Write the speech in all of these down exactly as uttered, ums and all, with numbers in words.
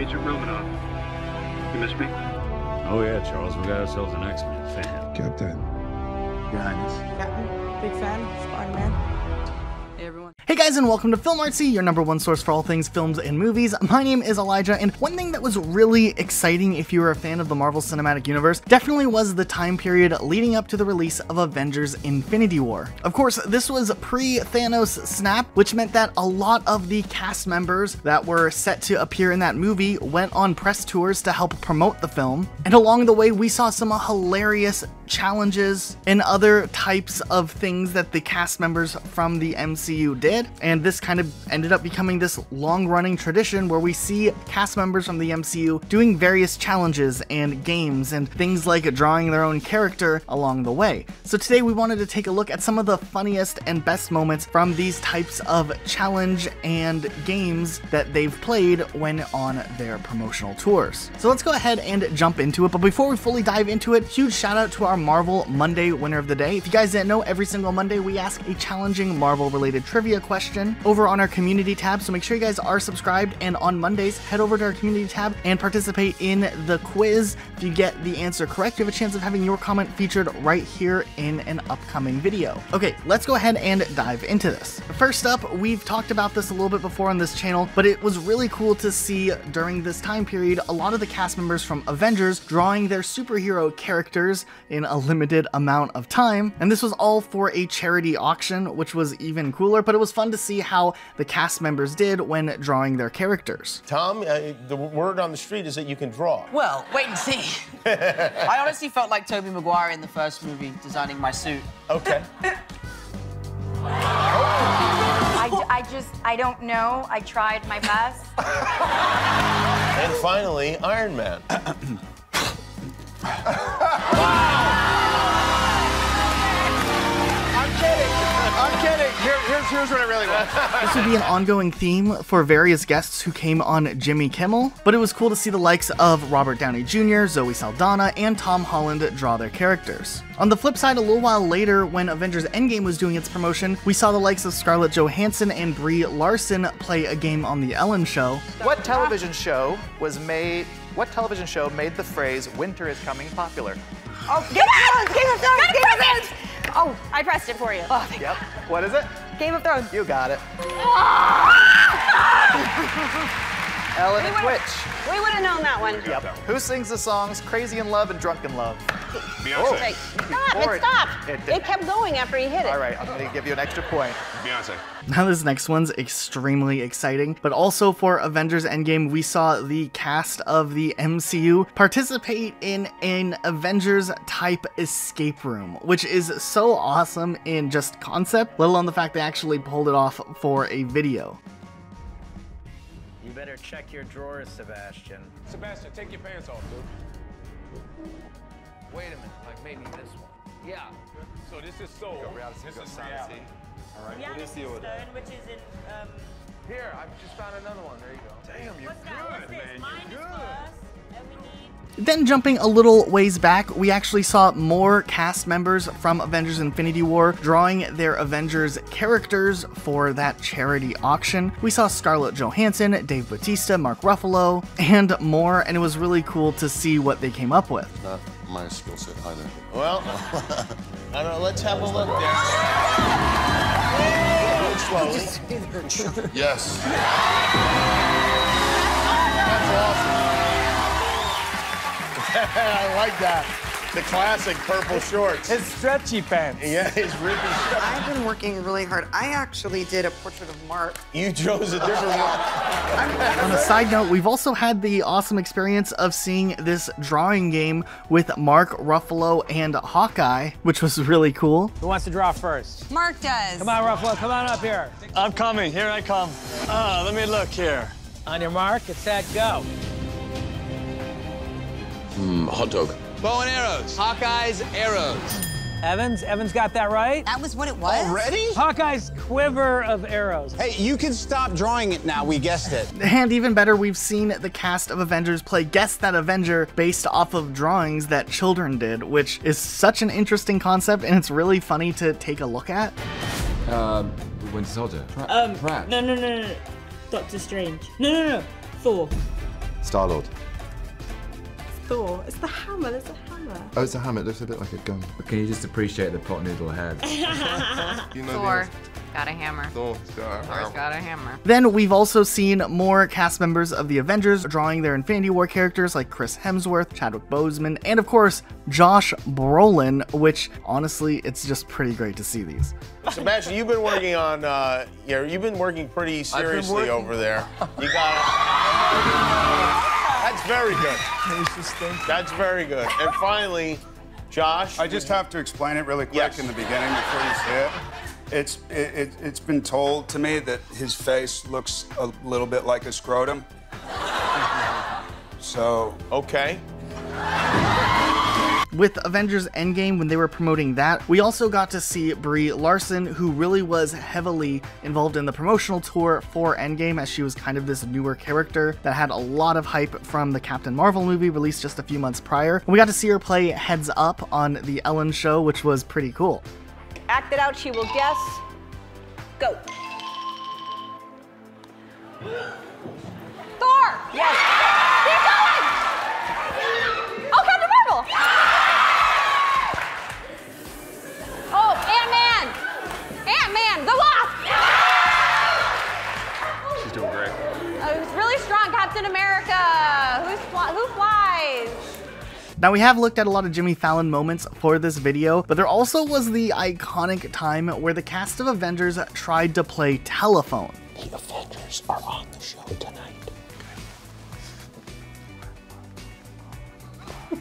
Agent Romanoff. You miss me? Oh yeah, Charles, we got ourselves an X-Men fan. Captain. Your Highness. Captain, big fan, Spider-Man. Hey everyone. Hey guys, and welcome to Film Artsy, your number one source for all things films and movies. My name is Elijah, and one thing that was really exciting if you were a fan of the Marvel Cinematic Universe definitely was the time period leading up to the release of Avengers Infinity War. Of course, this was pre-Thanos snap, which meant that a lot of the cast members that were set to appear in that movie went on press tours to help promote the film. And along the way, we saw some hilarious challenges and other types of things that the cast members from the M C U did. And this kind of ended up becoming this long-running tradition where we see cast members from the M C U doing various challenges and games and things like drawing their own character along the way. So today we wanted to take a look at some of the funniest and best moments from these types of challenge and games that they've played when on their promotional tours. So let's go ahead and jump into it. But before we fully dive into it, huge shout out to our Marvel Monday winner of the day. If you guys didn't know, every single Monday we ask a challenging Marvel-related trivia question over on our community tab, so make sure you guys are subscribed, and on Mondays head over to our community tab and participate in the quiz. If you get the answer correct, you have a chance of having your comment featured right here in an upcoming video. Okay, let's go ahead and dive into this. First up, we've talked about this a little bit before on this channel, but it was really cool to see during this time period a lot of the cast members from Avengers drawing their superhero characters in a limited amount of time, and this was all for a charity auction, which was even cooler, but it was fun fun to see how the cast members did when drawing their characters. Tom, uh, the word on the street is that you can draw. Well, wait and see. I honestly felt like Tobey Maguire in the first movie designing my suit. Okay. I, I just, I don't know. I tried my best. And finally, Iron Man. Wow! I'm kidding. I'm kidding. Here, here's, here's what I really want. This would be an ongoing theme for various guests who came on Jimmy Kimmel, but it was cool to see the likes of Robert Downey Junior, Zoe Saldana, and Tom Holland draw their characters. On the flip side, a little while later, when Avengers Endgame was doing its promotion, we saw the likes of Scarlett Johansson and Brie Larson play a game on the Ellen Show. What television show was made... What television show made the phrase, "Winter is coming," popular? Oh, Game of Thrones! Game of Thrones! Game of Thrones! Game of Thrones! Oh, I pressed it for you. Oh, thank yep. God. What is it? Game of Thrones. You got it. Oh! Ellen and Twitch. We would have known that one. Yep. Who sings the songs "Crazy in Love" and "Drunk in Love"? Beyonce. Oh. Right. Stop! It stopped. It, it kept going after he hit it. All right, I'm going to give you an extra point. Beyonce. Now this next one's extremely exciting, but also for Avengers Endgame, we saw the cast of the M C U participate in an Avengers-type escape room, which is so awesome in just concept, let alone the fact they actually pulled it off for a video. You better check your drawers, Sebastian. Sebastian, take your pants off, dude. Wait a minute, like maybe this one. Yeah. So this is soul. This is reality. All right, yeah, what is stone, that? Which is in, um... Here, I've just found another one. There you go. Damn, you're good, man. Mine is first, and we need... Then jumping a little ways back, we actually saw more cast members from Avengers Infinity War drawing their Avengers characters for that charity auction. We saw Scarlett Johansson, Dave Bautista, Mark Ruffalo, and more, and it was really cool to see what they came up with. Not my skill set either. Well, I don't know, let's have a look there. Yes. That's awesome. I like that. The classic purple shorts. His stretchy pants. Yeah, his rippy shorts. I've been working really hard. I actually did a portrait of Mark. You chose a different one. On a side note, we've also had the awesome experience of seeing this drawing game with Mark Ruffalo and Hawkeye, which was really cool. Who wants to draw first? Mark does. Come on, Ruffalo, come on up here. I'm coming, here I come. Ah, let me look here. On your mark, get set, go. Mm, hot dog. Bow and arrows. Hawkeye's arrows. Evans, Evans got that right. That was what it was? Already? Hawkeye's quiver of arrows. Hey, you can stop drawing it now. We guessed it. And even better, we've seen the cast of Avengers play Guess That Avenger based off of drawings that children did, which is such an interesting concept, and it's really funny to take a look at. Um, Winter Soldier. Pratt. Um, Pratt. No, no, no, no. Doctor Strange. No, no, no. Thor. Star-Lord. Thor. It's the hammer, it's a hammer. Oh, it's a hammer, it looks a bit like a gun. But can you just appreciate the pot noodle head? You know Thor. Got a hammer. Thor's got a hammer. Thor's got a hammer. Then we've also seen more cast members of the Avengers drawing their Infinity War characters like Chris Hemsworth, Chadwick Boseman, and of course, Josh Brolin, which honestly, it's just pretty great to see these. Sebastian, you've been working on, uh, yeah, you've been working pretty seriously working over there. You got it. That's very good. That's very good. And finally, Josh. I just have to explain it really quick yes. in the beginning before you see it. It's, it, it, it's been told to me that his face looks a little bit like a scrotum. So... Okay. With Avengers Endgame, when they were promoting that, we also got to see Brie Larson, who really was heavily involved in the promotional tour for Endgame, as she was kind of this newer character that had a lot of hype from the Captain Marvel movie released just a few months prior. And we got to see her play Heads Up on the Ellen Show, which was pretty cool. Act it out, she will guess. Go. Thor! Yes! Keep going! Oh, Captain Marvel! Now, we have looked at a lot of Jimmy Fallon moments for this video, but there also was the iconic time where the cast of Avengers tried to play telephone. The Avengers are on the show tonight.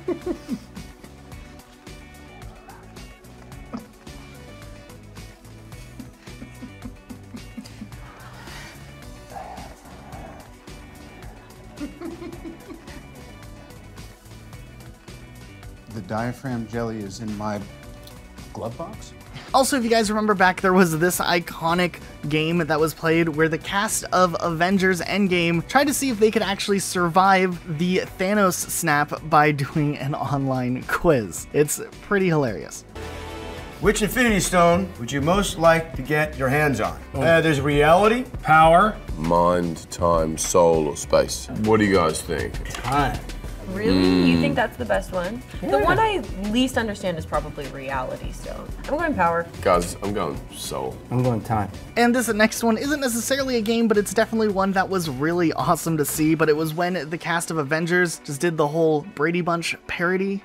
Okay. The diaphragm jelly is in my glove box. Also, if you guys remember back, there was this iconic game that was played where the cast of Avengers Endgame tried to see if they could actually survive the Thanos snap by doing an online quiz. It's pretty hilarious. Which Infinity Stone would you most like to get your hands on? Oh. Uh, there's reality, power, mind, time, soul, or space. What do you guys think? Time. Really? Mm. You think that's the best one? Yeah. The one I least understand is probably reality, so I'm going power. Guys, I'm going soul. I'm going time. And this next one isn't necessarily a game, but it's definitely one that was really awesome to see, but it was when the cast of Avengers just did the whole Brady Bunch parody.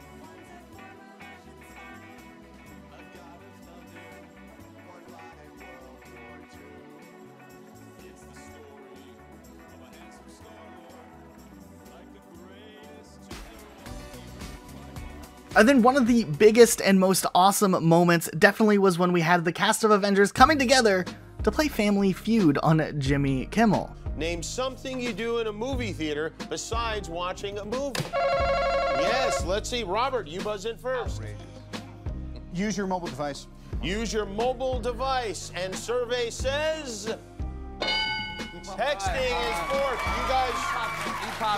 And then one of the biggest and most awesome moments definitely was when we had the cast of Avengers coming together to play Family Feud on Jimmy Kimmel. Name something you do in a movie theater besides watching a movie. Yes, let's see. Robert, you buzz in first. Use your mobile device. Use your mobile device. And survey says... Texting is fourth. You guys,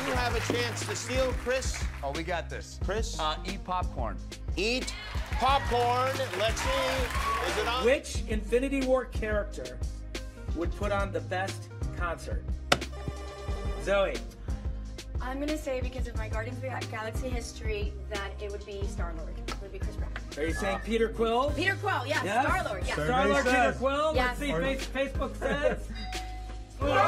you have a chance to steal, Chris. Oh, we got this. Chris? Uh, eat popcorn. Eat popcorn. Let's see. Is it on? Which Infinity War character would put on the best concert? Zoe. I'm going to say, because of my Guardians of the Galaxy history, that it would be Star-Lord. It would be Chris Pratt. Are you saying uh, Peter Quill? Peter Quill, yes. yes. Star-Lord, yes. Star-Lord, Peter Quill. Yes. Let's see what Facebook says. Number one!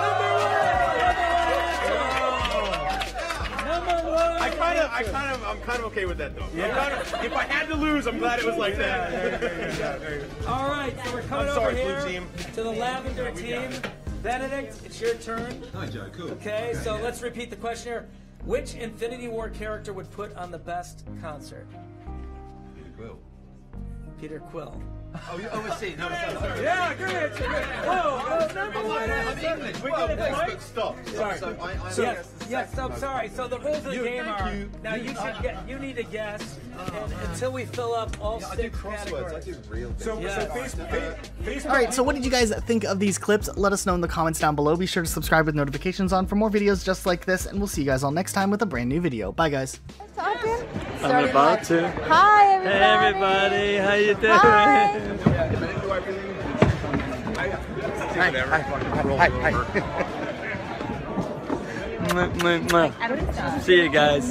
Number one! I kind of, I kind of, I'm kind of okay with that though. Yeah. Kind of, if I had to lose, I'm glad it was like that. Yeah, yeah, yeah, yeah. All right, so we're coming I'm sorry, over here to the Lavender team. Benedict, it's your turn. Hi, Joe. Cool. Okay, so yeah. let's repeat the question here. Which Infinity War character would put on the best concert? Peter Quill. Peter Quill. Oh, you oversee. No, sorry. Yeah, good answer. Whoa, number one answer. We got it right. Stop. Sorry. So I, I so, yes, yes, I'm sorry. So the rules of the you, game are you, now. You, you should get. You need to guess oh, and, until we fill up all yeah, six I do crosswords. I do real. Things. So, yeah. so Facebook, uh, all right. So what did you guys think of these clips? Let us know in the comments down below. Be sure to subscribe with notifications on for more videos just like this, and we'll see you guys all next time with a brand new video. Bye, guys. I'm about to. Hi, everybody. Hey, everybody. How you doing? Hi. Hi, hi, hi. mwah, mwah, mwah. See you guys.